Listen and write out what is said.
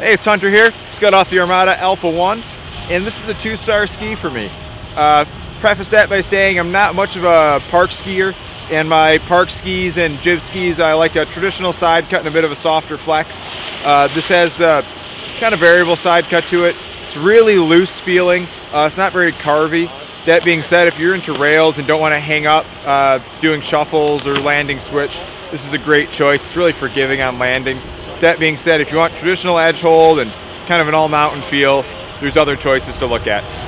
Hey, it's Hunter here. Just got off the Armada Alpha 1, and this is a 2-star ski for me. Preface that by saying I'm not much of a park skier, and my park skis and jib skis, I like a traditional side cut and a bit of a softer flex. This has the kind of variable side cut to it. It's really loose feeling. It's not very carvy. That being said, if you're into rails and don't want to hang up doing shuffles or landing switch, this is a great choice. It's really forgiving on landings. That being said, if you want traditional edge hold and kind of an all mountain feel, there's other choices to look at.